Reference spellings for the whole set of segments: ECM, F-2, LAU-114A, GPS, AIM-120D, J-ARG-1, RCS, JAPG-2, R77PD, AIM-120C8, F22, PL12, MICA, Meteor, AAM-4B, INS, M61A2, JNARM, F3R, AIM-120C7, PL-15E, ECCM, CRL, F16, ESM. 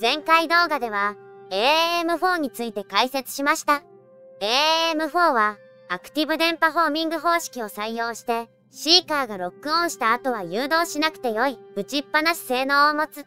前回動画では AAM-4 について解説しました。AAM-4 はアクティブ電波フォーミング方式を採用してシーカーがロックオンした後は誘導しなくて良い打ちっぱなし性能を持つ。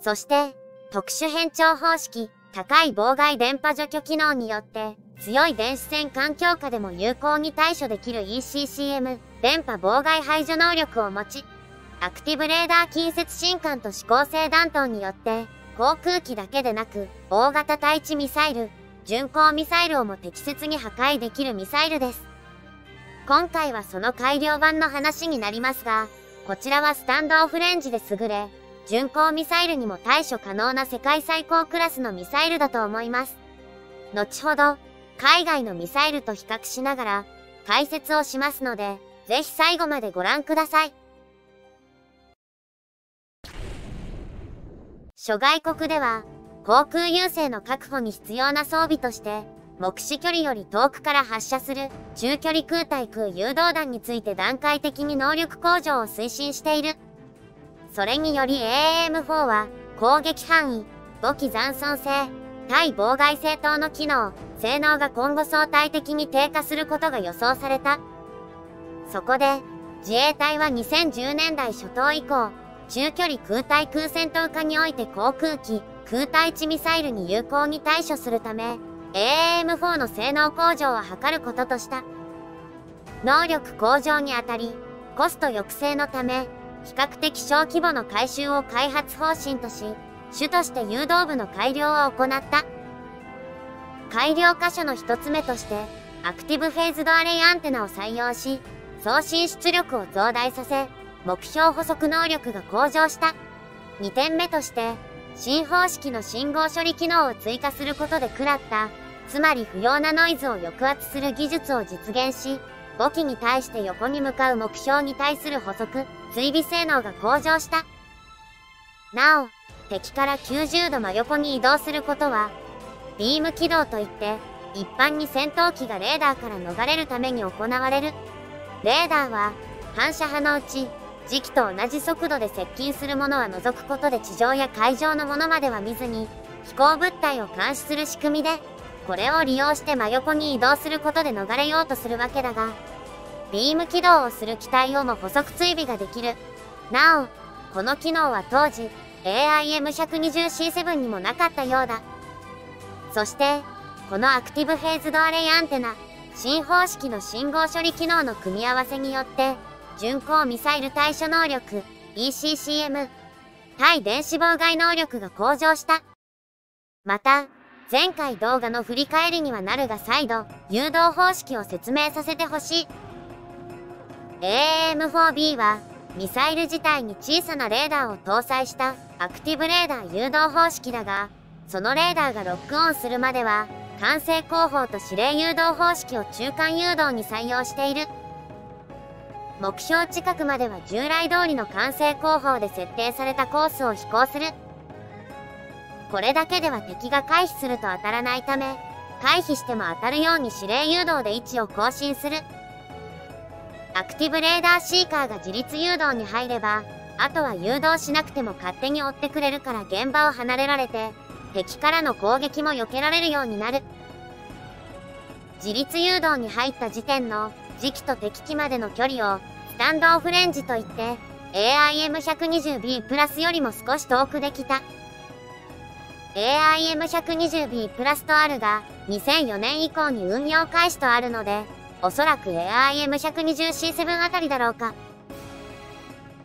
そして特殊変調方式、高い妨害電波除去機能によって強い電子線環境下でも有効に対処できる ECCM、電波妨害排除能力を持ち、アクティブレーダー近接信管と指向性弾頭によって、航空機だけでなく、大型対地ミサイル、巡航ミサイルをも適切に破壊できるミサイルです。今回はその改良版の話になりますが、こちらはスタンドオフレンジで優れ、巡航ミサイルにも対処可能な世界最高クラスのミサイルだと思います。後ほど、海外のミサイルと比較しながら解説をしますので、ぜひ最後までご覧ください。諸外国では、航空優勢の確保に必要な装備として、目視距離より遠くから発射する中距離空対空誘導弾について段階的に能力向上を推進している。それにより AAM-4 は、攻撃範囲、語機残存性、対妨害性等の機能、性能が今後相対的に低下することが予想された。そこで、自衛隊は2010年代初頭以降、中距離空対空戦闘下において航空機、空対地ミサイルに有効に対処するため、AAM-4 の性能向上を図ることとした。能力向上にあたり、コスト抑制のため、比較的小規模の改修を開発方針とし、主として誘導部の改良を行った。改良箇所の一つ目として、アクティブフェーズドアレイアンテナを採用し、送信出力を増大させ、目標捕捉能力が向上した。2点目として、新方式の信号処理機能を追加することで食らった、つまり不要なノイズを抑圧する技術を実現し、5機に対して横に向かう目標に対する捕捉、追尾性能が向上した。なお、敵から90度真横に移動することは、ビーム軌道といって、一般に戦闘機がレーダーから逃れるために行われる。レーダーは、反射波のうち、時期と同じ速度で接近するものは除くことで地上や海上のものまでは見ずに、飛行物体を監視する仕組みで、これを利用して真横に移動することで逃れようとするわけだが、ビーム軌道をする機体をも捕捉追尾ができる。なお、この機能は当時、AIM-120C8 にもなかったようだ。そして、このアクティブフェーズドアレイアンテナ、新方式の信号処理機能の組み合わせによって、巡航ミサイル対処能力、ECCM、対電子妨害能力が向上した。また、前回動画の振り返りにはなるが再度、誘導方式を説明させてほしい。AAM-4B は、ミサイル自体に小さなレーダーを搭載したアクティブレーダー誘導方式だが、そのレーダーがロックオンするまでは、管制工法と指令誘導方式を中間誘導に採用している。目標近くまでは従来通りの管制工法で設定されたコースを飛行する。これだけでは敵が回避すると当たらないため、回避しても当たるように指令誘導で位置を更新する。アクティブレーダーシーカーが自律誘導に入れば、あとは誘導しなくても勝手に追ってくれるから現場を離れられて、敵からの攻撃も避けられるようになる。自律誘導に入った時点の時期と敵機までの距離を、スタンドオフレンジといって、AIM-120B プラスよりも少し遠くできた。AIM-120B プラスとあるが、2004年以降に運用開始とあるので、おそらく AIM-120C7 あたりだろうか。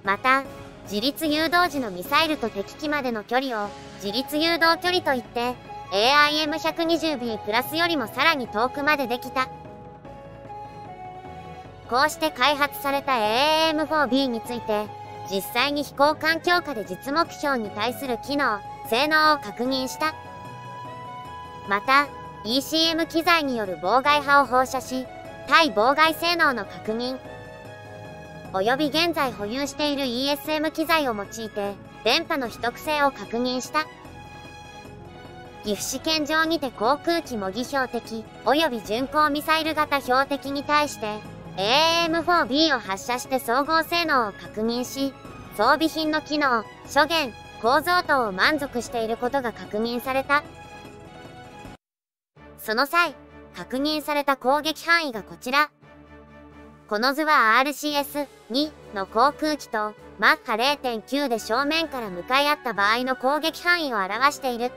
また、自律誘導時のミサイルと敵機までの距離を、自律誘導距離といって、AIM-120B プラスよりもさらに遠くまでできた。こうして開発された AAM-4B について、実際に飛行環境下で実目標に対する機能、性能を確認した。また、ECM 機材による妨害波を放射し、対妨害性能の確認、および現在保有している ESM 機材を用いて、電波の秘匿性を確認した。岐阜試験場にて航空機模擬標的、および巡航ミサイル型標的に対して、AAM-4B を発射して総合性能を確認し、装備品の機能、諸元、構造等を満足していることが確認された。その際、確認された攻撃範囲がこちら。この図は RCS-2 の航空機とマッハ 0.9 で正面から向かい合った場合の攻撃範囲を表している。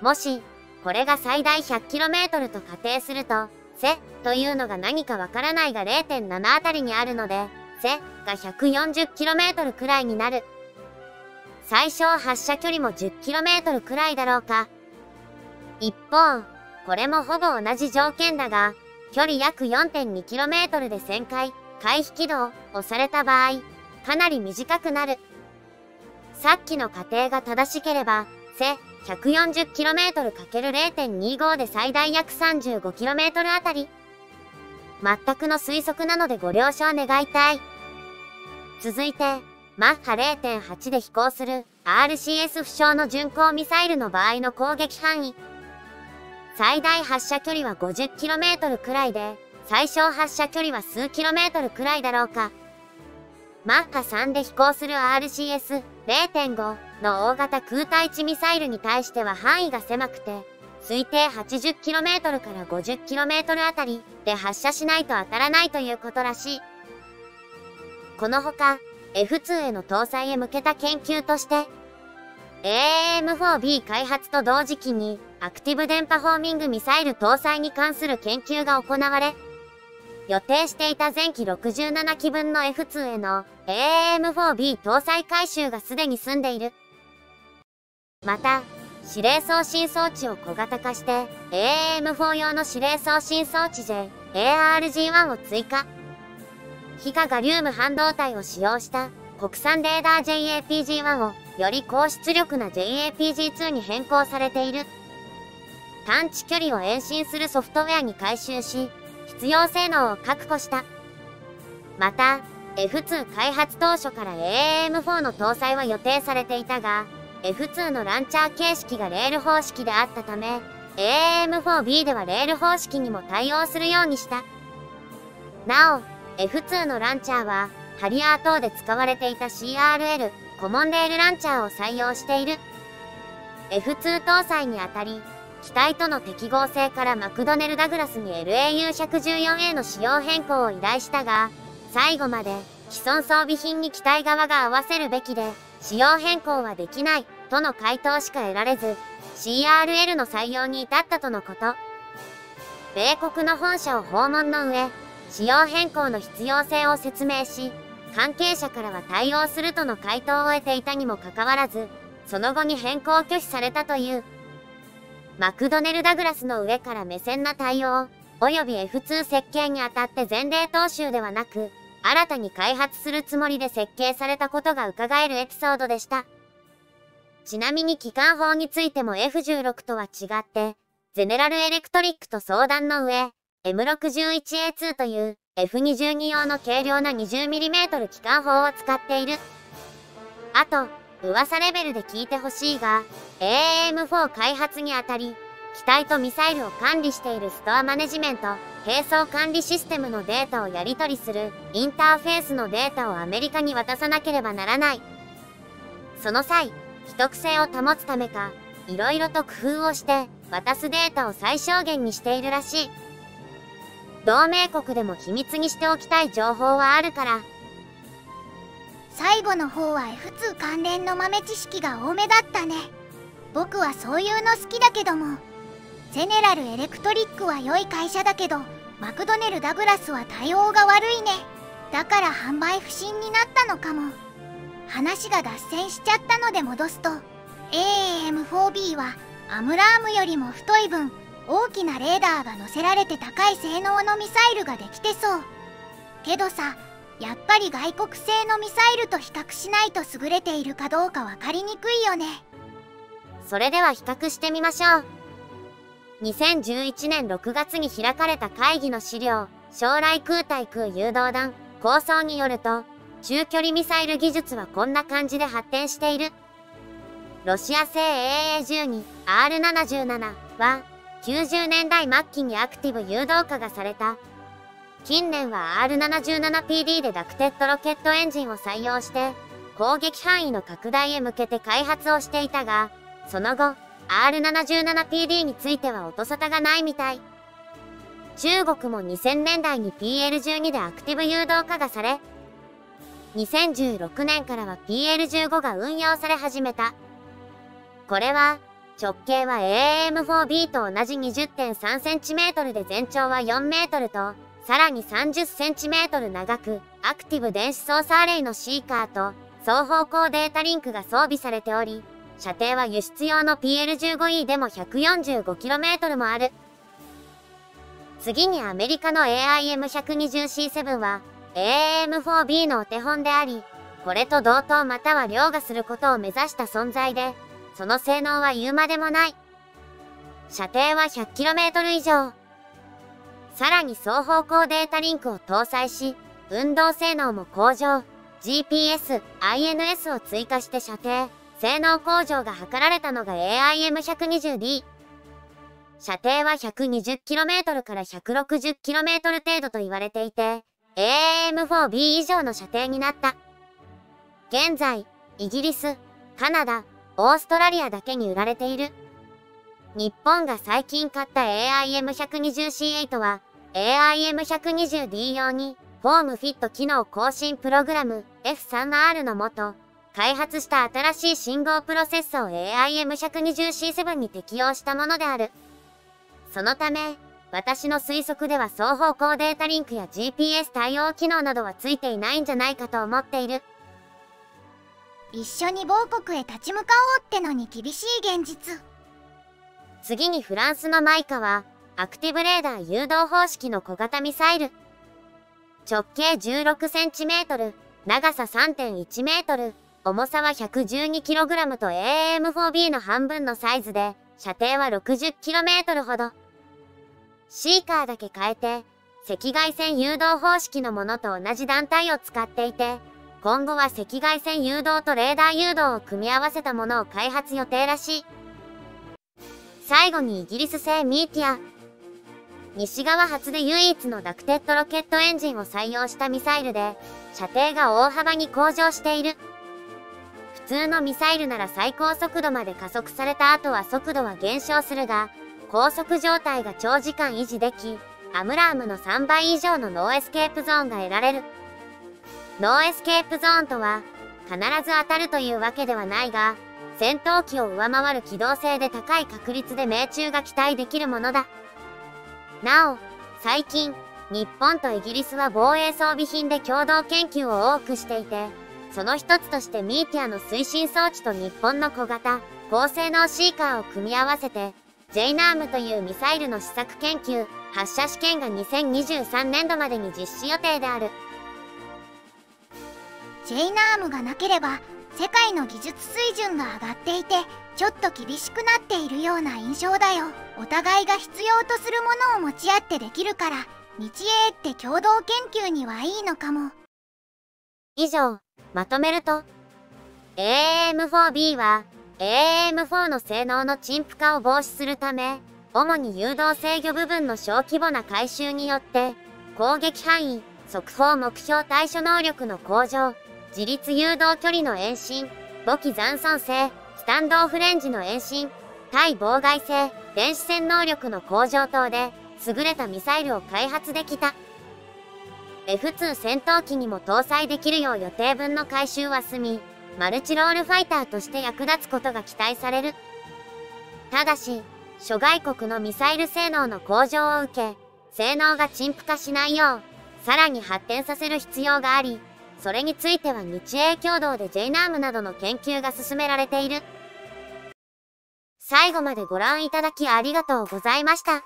もし、これが最大 100km と仮定すると、セというのが何かわからないが 0.7 あたりにあるので、セが 140km くらいになる。最小発射距離も 10km くらいだろうか。一方、これもほぼ同じ条件だが、距離約 4.2km で旋回、回避軌道をされた場合、かなり短くなる。さっきの仮定が正しければ、セ 140km×0.25 で最大約 35km あたり。全くの推測なのでご了承願いたい。続いて、マッハ 0.8 で飛行する RCS 不詳の巡航ミサイルの場合の攻撃範囲。最大発射距離は 50km くらいで、最小発射距離は数 km くらいだろうか。マッハ3で飛行する RCS-0.5 の大型空対地ミサイルに対しては範囲が狭くて、推定 80km から 50km あたりで発射しないと当たらないということらしい。このほか、F2 への搭載へ向けた研究として、AAM-4B 開発と同時期に、アクティブ電波フォーミングミサイル搭載に関する研究が行われ、予定していた前期67機分の F2 への AAM-4B 搭載改修がすでに済んでいる。また、指令送信装置を小型化して AAM-4 用の指令送信装置 J-ARG-1 を追加。非化ガリウム半導体を使用した国産レーダー JAPG-1 をより高出力な JAPG-2 に変更されている。探知距離を延伸するソフトウェアに改修し、必要性能を確保した。また、F2 開発当初から AAM-4 の搭載は予定されていたが、F2 のランチャー形式がレール方式であったため、AAM-4B ではレール方式にも対応するようにした。なお、F2 のランチャーは、ハリアー等で使われていた CRL、コモンレールランチャーを採用している。F2 搭載にあたり、機体との適合性からマクドネル・ダグラスに LAU-114A の使用変更を依頼したが、最後まで既存装備品に機体側が合わせるべきで、使用変更はできない、との回答しか得られず、CRL の採用に至ったとのこと。米国の本社を訪問の上、使用変更の必要性を説明し、関係者からは対応するとの回答を得ていたにもかかわらず、その後に変更を拒否されたという。マクドネル・ダグラスの上から目線な対応、及び F2 設計にあたって前例踏襲ではなく、新たに開発するつもりで設計されたことが伺えるエピソードでした。ちなみに機関砲についても F16 とは違って、ゼネラルエレクトリックと相談の上、M61A2 という F22 用の軽量な 20mm 機関砲を使っている。あと、噂レベルで聞いてほしいが、AAM-4 開発にあたり、機体とミサイルを管理しているストアマネジメント、並走管理システムのデータをやり取りする、インターフェースのデータをアメリカに渡さなければならない。その際、秘匿性を保つためか、いろいろと工夫をして、渡すデータを最小限にしているらしい。同盟国でも秘密にしておきたい情報はあるから、最後の方は F2 関連の豆知識が多めだったね。僕はそういうの好きだけども、ゼネラルエレクトリックは良い会社だけど、マクドネル・ダグラスは対応が悪いね。だから販売不振になったのかも。話が脱線しちゃったので戻すと、AAM-4B はアムラームよりも太い分、大きなレーダーが載せられて高い性能のミサイルができてそう。けどさ、やっぱり外国製のミサイルと比較しないと優れているかどうか分かりにくいよね。それでは比較してみましょう。2011年6月に開かれた会議の資料、将来空対空誘導弾構想によると、中距離ミサイル技術はこんな感じで発展している。ロシア製 AA-12、R77 は、90年代末期にアクティブ誘導化がされた。近年は R77PD でダクテッドロケットエンジンを採用して、攻撃範囲の拡大へ向けて開発をしていたが、その後、R77PD については音沙汰がないみたい。中国も2000年代に PL12 でアクティブ誘導化がされ、2016年からは PL15 が運用され始めた。これは、直径は AAM-4B と同じ 20.3cm で全長は 4m と、さらに 30cm 長く、アクティブ電子操作アレイのシーカーと、双方向データリンクが装備されており、射程は輸出用の PL15E でも 145km もある。次にアメリカの AIM-120C8 は、AAM-4B のお手本であり、これと同等または凌駕することを目指した存在で、その性能は言うまでもない。射程は 100km 以上。さらに双方向データリンクを搭載し、運動性能も向上、GPS、INS を追加して射程、性能向上が図られたのが AIM-120D。射程は 120km から 160km 程度と言われていて、AAM-4B 以上の射程になった。現在、イギリス、カナダ、オーストラリアだけに売られている。日本が最近買った AIM-120C8 は、AIM-120D 用に、フォームフィット機能更新プログラム F3R のもと、開発した新しい信号プロセッサを AIM-120C7 に適用したものである。そのため、私の推測では双方向データリンクや GPS 対応機能などはついていないんじゃないかと思っている。一緒に某国へ立ち向かおうってのに厳しい現実。次にフランスのマイカは、アクティブレーダー誘導方式の小型ミサイル。直径 16cm、長さ 3.1m、重さは 112kg と AAM-4B の半分のサイズで、射程は 60km ほど。シーカーだけ変えて、赤外線誘導方式のものと同じ団体を使っていて、今後は赤外線誘導とレーダー誘導を組み合わせたものを開発予定らしい。最後にイギリス製ミーティア。西側発で唯一のダクテッドロケットエンジンを採用したミサイルで、射程が大幅に向上している。普通のミサイルなら最高速度まで加速された後は速度は減少するが、高速状態が長時間維持でき、アムラームの3倍以上のノーエスケープゾーンが得られる。ノーエスケープゾーンとは、必ず当たるというわけではないが、戦闘機を上回る機動性で高い確率で命中が期待できるものだ。なお、最近、日本とイギリスは防衛装備品で共同研究を多くしていて、その一つとしてミーティアの推進装置と日本の小型、高性能シーカーを組み合わせて、JNARM というミサイルの試作研究、発射試験が2023年度までに実施予定である。JNARM がなければ、世界の技術水準が上がっていて、ちょっと厳しくなっているような印象だよ。お互いが必要とするものを持ち合ってできるから、日英って共同研究にはいいのかも。以上、まとめると、AAM-4B は、AAM-4 の性能の陳腐化を防止するため、主に誘導制御部分の小規模な改修によって、攻撃範囲、速報目標対処能力の向上、自律誘導距離の延伸、母機残存性、スタンドオフレンジの延伸、対妨害性、電子戦能力の向上等で、優れたミサイルを開発できた。F2 戦闘機にも搭載できるよう予定分の改修は済み、マルチロールファイターとして役立つことが期待される。ただし、諸外国のミサイル性能の向上を受け、性能が陳腐化しないよう、さらに発展させる必要があり、それについては日英共同で JNARM などの研究が進められている。最後までご覧いただきありがとうございました。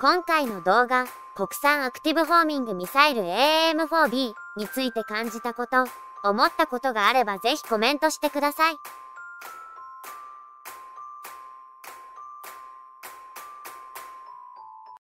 今回の動画、国産アクティブフォーミングミサイル AAM-4B について感じたこと、思ったことがあればぜひコメントしてください。